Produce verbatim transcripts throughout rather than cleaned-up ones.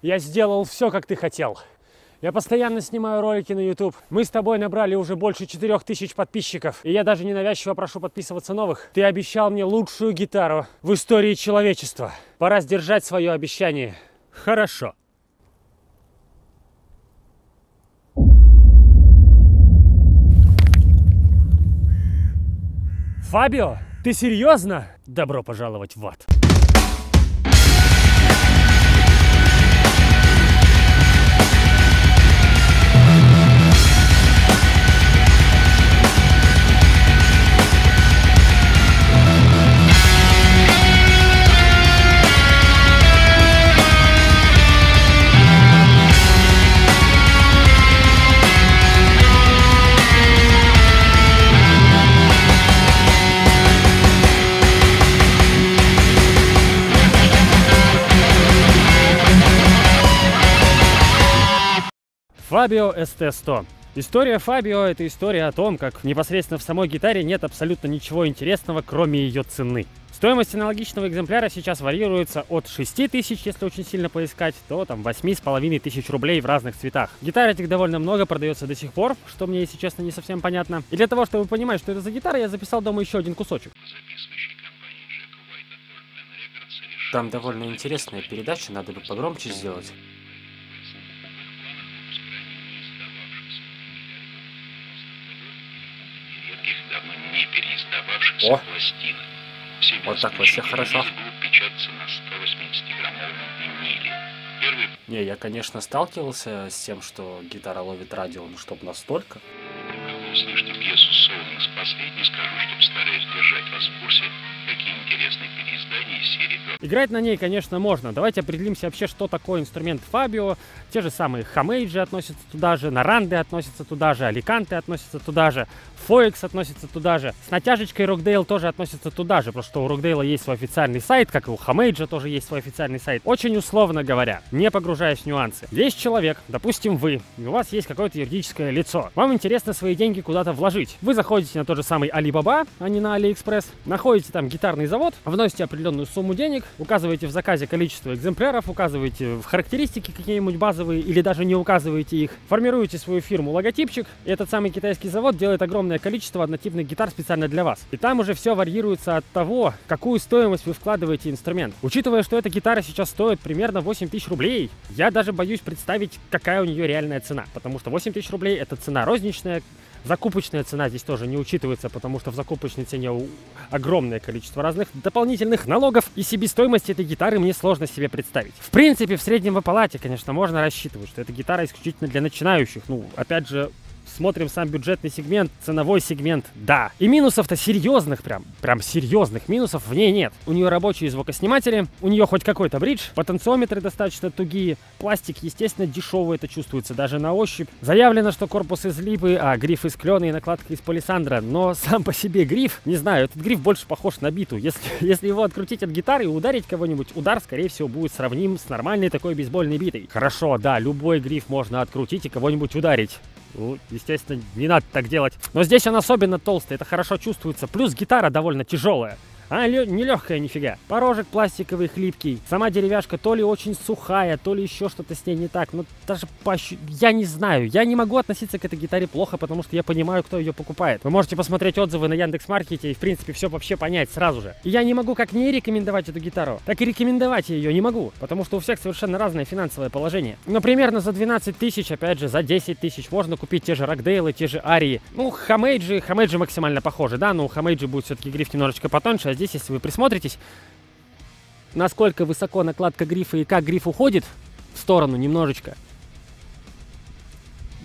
Я сделал все, как ты хотел. Я постоянно снимаю ролики на YouTube. Мы с тобой набрали уже больше четырёх тысяч подписчиков. И я даже ненавязчиво прошу подписываться новых. Ты обещал мне лучшую гитару в истории человечества. Пора сдержать свое обещание. Хорошо. Фабио, ты серьезно? Добро пожаловать в ад. Фабио эс тэ сто. История Фабио – это история о том, как непосредственно в самой гитаре нет абсолютно ничего интересного, кроме ее цены. Стоимость аналогичного экземпляра сейчас варьируется от шести тысяч, если очень сильно поискать, то там восьми с половиной тысяч рублей в разных цветах. Гитар этих довольно много, продается до сих пор, что мне, если честно, не совсем понятно. И для того, чтобы понимать, что это за гитара, я записал дома еще один кусочек. Там довольно интересная передача, надо бы погромче сделать. О, вот так вообще хорошо. Не, я, конечно, сталкивался с тем, что гитара ловит радио, но чтоб настолько. Услышьте пьесу «Солнце с последней», скажу, чтобы стараюсь держать вас в курсе, какие интересные переиздания из серии два. Играть на ней, конечно, можно. Давайте определимся вообще, что такое инструмент Фабио. Те же самые Хамаджи относятся туда же, Наранды относятся туда же, Аликанты относятся туда же, Фоекс относится туда же. С натяжечкой Rockdale тоже относится туда же, просто у Rockdale есть свой официальный сайт, как и у Хамаджи тоже есть свой официальный сайт. Очень условно говоря, не погружаясь в нюансы. Есть человек, допустим, вы, и у вас есть какое-то юридическое лицо. Вам интересно свои деньги куда-то вложить. Вы заходите на тот же самый Alibaba, а не на AliExpress, находите там гитарный завод, вносите определенную сумму денег, указываете в заказе количество экземпляров, указываете в характеристики какие-нибудь базовые или даже не указываете их, формируете свою фирму, логотипчик, и этот самый китайский завод делает огромное количество однотипных гитар специально для вас. И там уже все варьируется от того, какую стоимость вы вкладываете в инструмент. Учитывая, что эта гитара сейчас стоит примерно восемь тысяч рублей, я даже боюсь представить, какая у нее реальная цена, потому что восемь тысяч рублей это цена розничная. Закупочная цена здесь тоже не учитывается, потому что в закупочной цене огромное количество разных дополнительных налогов, и себестоимость этой гитары мне сложно себе представить. В принципе, в среднем в палате, конечно, можно рассчитывать, что эта гитара исключительно для начинающих. Ну, опять же, смотрим сам бюджетный сегмент, ценовой сегмент, да. И минусов-то серьезных, прям, прям серьезных минусов в ней нет. У нее рабочие звукосниматели, у нее хоть какой-то бридж, потенциометры достаточно тугие, пластик, естественно, дешевый, это чувствуется даже на ощупь. Заявлено, что корпус из липы, а гриф из клена и накладка из палисандра, но сам по себе гриф, не знаю, этот гриф больше похож на биту. Если, если его открутить от гитары и ударить кого-нибудь, удар, скорее всего, будет сравним с нормальной такой бейсбольной битой. Хорошо, да, любой гриф можно открутить и кого-нибудь ударить. Ну, естественно, не надо так делать. Но здесь он особенно толстый, это хорошо чувствуется. Плюс гитара довольно тяжелая. А не легкая нифига. Порожек пластиковый, хлипкий. Сама деревяшка то ли очень сухая, то ли еще что-то с ней не так. Ну, даже по... Я не знаю. Я не могу относиться к этой гитаре плохо, потому что я понимаю, кто ее покупает. Вы можете посмотреть отзывы на Яндекс.Маркете и, в принципе, все вообще понять сразу же. И я не могу как не рекомендовать эту гитару, так и рекомендовать ее не могу, потому что у всех совершенно разное финансовое положение. Но примерно за двенадцать тысяч, опять же, за десять тысяч можно купить те же Rockdale, те же Ari. Ну, Хамаджи, Хамаджи максимально похожи, да, но у Хамаджи будет все-таки гриф немножечко потоньше. Здесь, если вы присмотритесь, насколько высоко накладка грифа и как гриф уходит в сторону немножечко,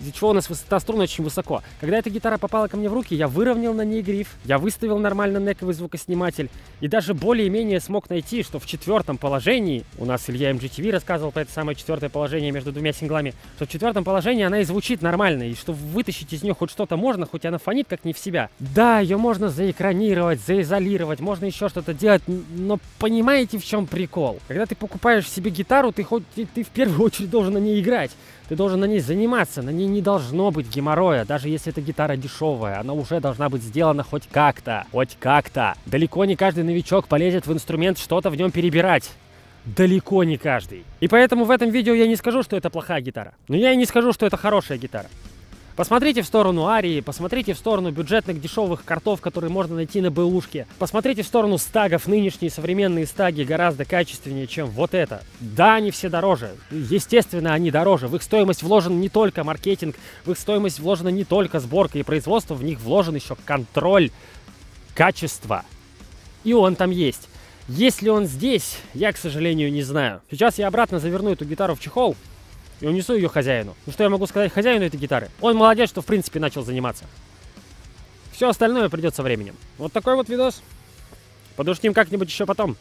из-за чего у нас высота струн очень высоко. Когда эта гитара попала ко мне в руки, я выровнял на ней гриф, я выставил нормально нековый звукосниматель и даже более-менее смог найти, что в четвертом положении, у нас Илья эм джи ти ви рассказывал про это самое четвертое положение между двумя синглами, что в четвертом положении она и звучит нормально, и что вытащить из нее хоть что-то можно, хоть она фонит как не в себя. Да, ее можно заэкранировать, заизолировать, можно еще что-то делать, но понимаете, в чем прикол? Когда ты покупаешь себе гитару, ты, хоть, ты, ты в первую очередь должен на ней играть, ты должен на ней заниматься, на ней не должно быть геморроя, даже если эта гитара дешевая, она уже должна быть сделана хоть как-то, хоть как-то. Далеко не каждый новичок полезет в инструмент что-то в нем перебирать. далеко не каждый. И поэтому в этом видео я не скажу, что это плохая гитара. Но я и не скажу, что это хорошая гитара. Посмотрите в сторону Ари, посмотрите в сторону бюджетных дешевых картов, которые можно найти на бэушке. Посмотрите в сторону стагов. Нынешние современные стаги гораздо качественнее, чем вот это. Да, они все дороже. Естественно, они дороже. В их стоимость вложен не только маркетинг, в их стоимость вложена не только сборка и производство, в них вложен еще контроль качества. И он там есть. Есть ли он здесь, я, к сожалению, не знаю. Сейчас я обратно заверну эту гитару в чехол и унесу ее хозяину. Ну что я могу сказать хозяину этой гитары? Он молодец, что в принципе начал заниматься. Все остальное придет со временем. Вот такой вот видос. Подушним как-нибудь еще потом.